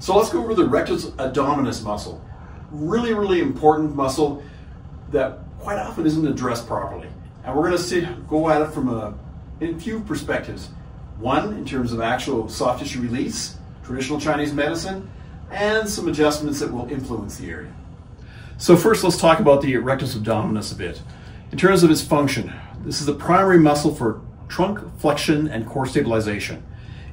So let's go over the rectus abdominis muscle. Really, really important muscle that quite often isn't addressed properly. And we're going to go at it from a few perspectives. One, in terms of actual soft tissue release, traditional Chinese medicine, and some adjustments that will influence the area. So first, let's talk about the rectus abdominis a bit. In terms of its function, this is the primary muscle for trunk flexion and core stabilization.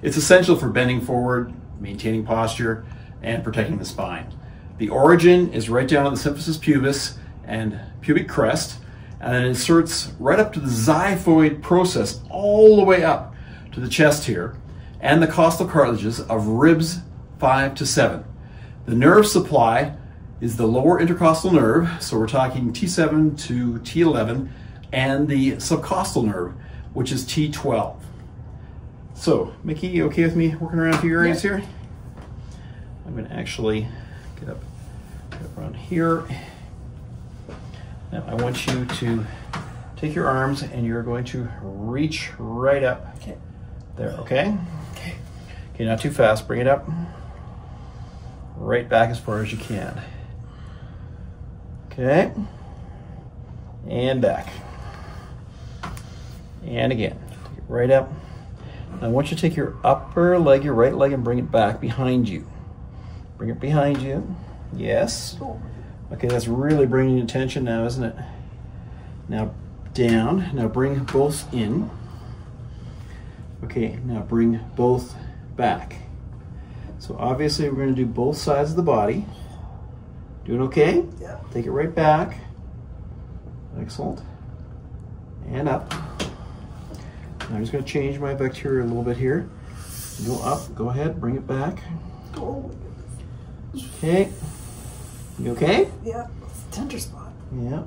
It's essential for bending forward, maintaining posture, and protecting the spine. The origin is right down at the symphysis pubis and pubic crest, and it inserts right up to the xiphoid process, all the way up to the chest here, and the costal cartilages of ribs 5 to 7. The nerve supply is the lower intercostal nerve, so we're talking T7 to T11, and the subcostal nerve, which is T12. So, Mickey, you okay with me working around a few areas here? I'm going to actually get up around here. Now, I want you to take your arms and you're going to reach right up. Okay. There, okay? Okay. Okay, not too fast. Bring it up. Right back as far as you can. Okay. And back. And again. Take it right up. Now I want you to take your upper leg, your right leg, and bring it back behind you. Bring it behind you. Yes. Okay, that's really bringing attention now, isn't it? Now down. Now bring both in. Okay, now bring both back. So obviously we're going to do both sides of the body. Doing okay? Yeah. Take it right back. Excellent. And up. I'm just going to change my vector a little bit here. Go up. Go ahead. Bring it back. Okay. You okay? Yeah. It's a tender spot. Yeah.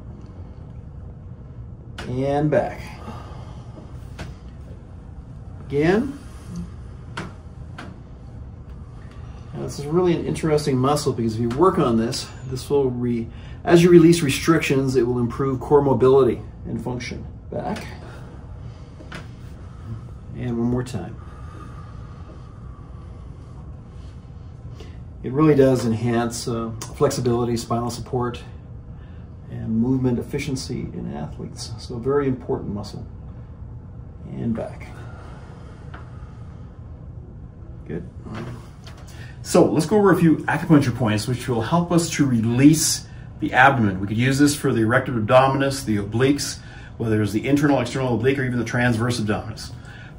And back. Again. Now, this is really an interesting muscle because if you work on this, this will as you release restrictions, it will improve core mobility and function. Back. And one more time. It really does enhance flexibility, spinal support, and movement efficiency in athletes. So a very important muscle. And back. Good. So let's go over a few acupuncture points which will help us to release the abdomen. We could use this for the rectus abdominis, the obliques, whether it's the internal, external oblique, or even the transverse abdominis.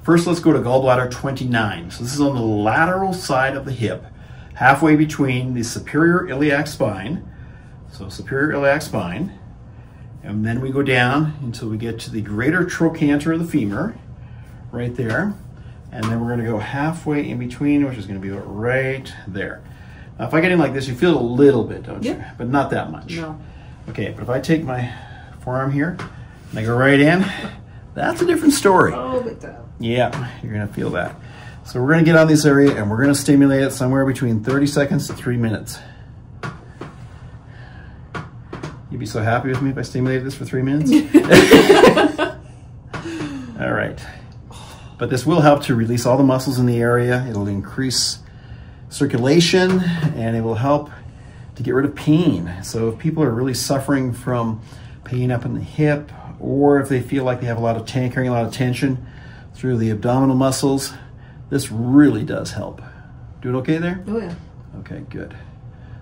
First, let's go to gallbladder 29. So this is on the lateral side of the hip, halfway between the superior iliac spine, and then we go down until we get to the greater trochanter of the femur, right there, and then we're going to go halfway in between, which is going to be right there. Now, if I get in like this, you feel it a little bit, don't you? But not that much. No. Okay, but if I take my forearm here and I go right in, that's a different story. Oh, but yeah, you're going to feel that. So we're going to get on this area and we're going to stimulate it somewhere between 30 seconds to 3 minutes. You'd be so happy with me if I stimulated this for 3 minutes? All right. But this will help to release all the muscles in the area. It'll increase circulation and it will help to get rid of pain. So if people are really suffering from pain up in the hip, or if they feel like they have a lot of carrying a lot of tension through the abdominal muscles, this really does help. Doing okay there? Oh yeah. Okay, good.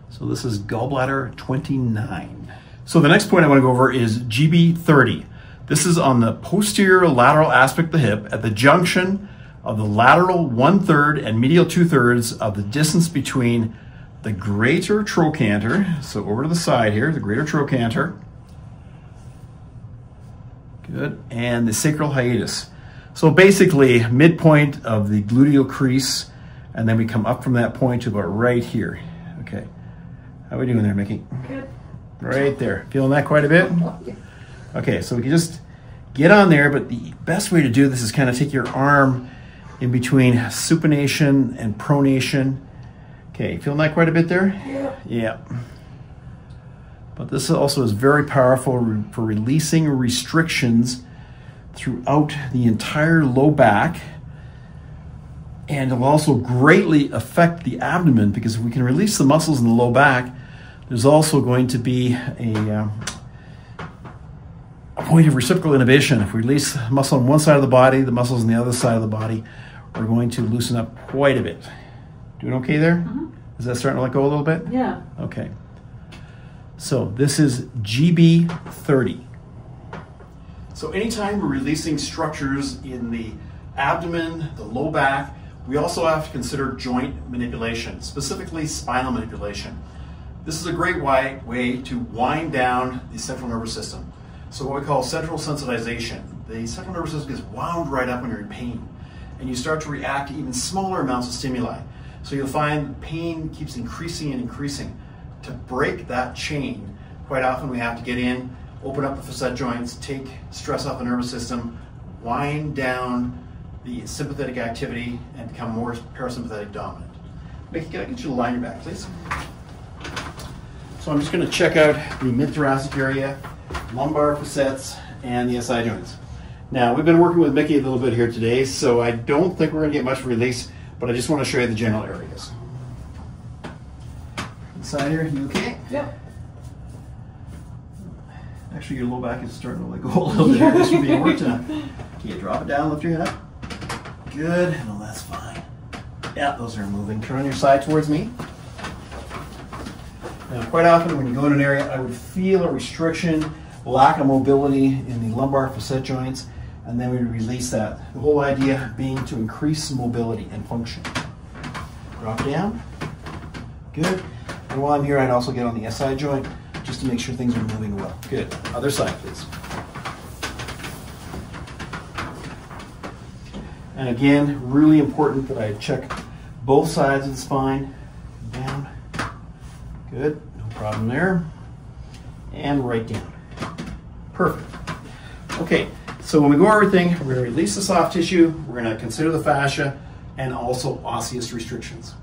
So this is gallbladder 29. So the next point I want to go over is GB30. This is on the posterior lateral aspect of the hip at the junction of the lateral 1/3 and medial 2/3 of the distance between the greater trochanter, so over to the side here, the greater trochanter, good, and the sacral hiatus. So basically, midpoint of the gluteal crease, and then we come up from that point to about right here. Okay. How are we doing there, Mickey? Good. Right there. Feeling that quite a bit? Okay, so we can just get on there, but the best way to do this is kind of take your arm in between supination and pronation. Okay, feeling that quite a bit there? Yeah. Yeah. But this also is very powerful for releasing restrictions throughout the entire low back, and it'll also greatly affect the abdomen, because if we can release the muscles in the low back, there's also going to be a point of reciprocal inhibition. If we release muscle on one side of the body, the muscles on the other side of the body are going to loosen up quite a bit. Doing okay there? Mm-hmm. Is that starting to let go a little bit? Yeah. Okay. So this is GB30. So anytime we're releasing structures in the abdomen, the low back, we also have to consider joint manipulation, specifically spinal manipulation. This is a great way to wind down the central nervous system. So what we call central sensitization. The central nervous system gets wound right up when you're in pain, and you start to react to even smaller amounts of stimuli. So you'll find pain keeps increasing and increasing. To break that chain, quite often we have to get in, open up the facet joints, take stress off the nervous system, wind down the sympathetic activity, and become more parasympathetic dominant. Mickey, can I get you to line your back, please? So I'm just going to check out the mid-thoracic area, lumbar facets, and the SI joints. Now, we've been working with Mickey a little bit here today, so I don't think we're going to get much release, but I just want to show you the general areas. Inside here, you okay? Yep. Actually, your low back is starting to go a little bit. This would be a work time. Can you drop it down, lift your head up? Good. No, that's fine. Yeah, those are moving. Turn on your side towards me. Now, quite often when you go in an area, I would feel a restriction, lack of mobility in the lumbar facet joints, and then we release that. The whole idea being to increase mobility and function. Drop down. Good. And while I'm here, I'd also get on the SI joint just to make sure things are moving well. Good. Other side, please. And again, really important that I check both sides of the spine. Down. Good. No problem there. And right down. Perfect. Okay. So when we go over everything, we're going to release the soft tissue, we're going to consider the fascia, and also osseous restrictions.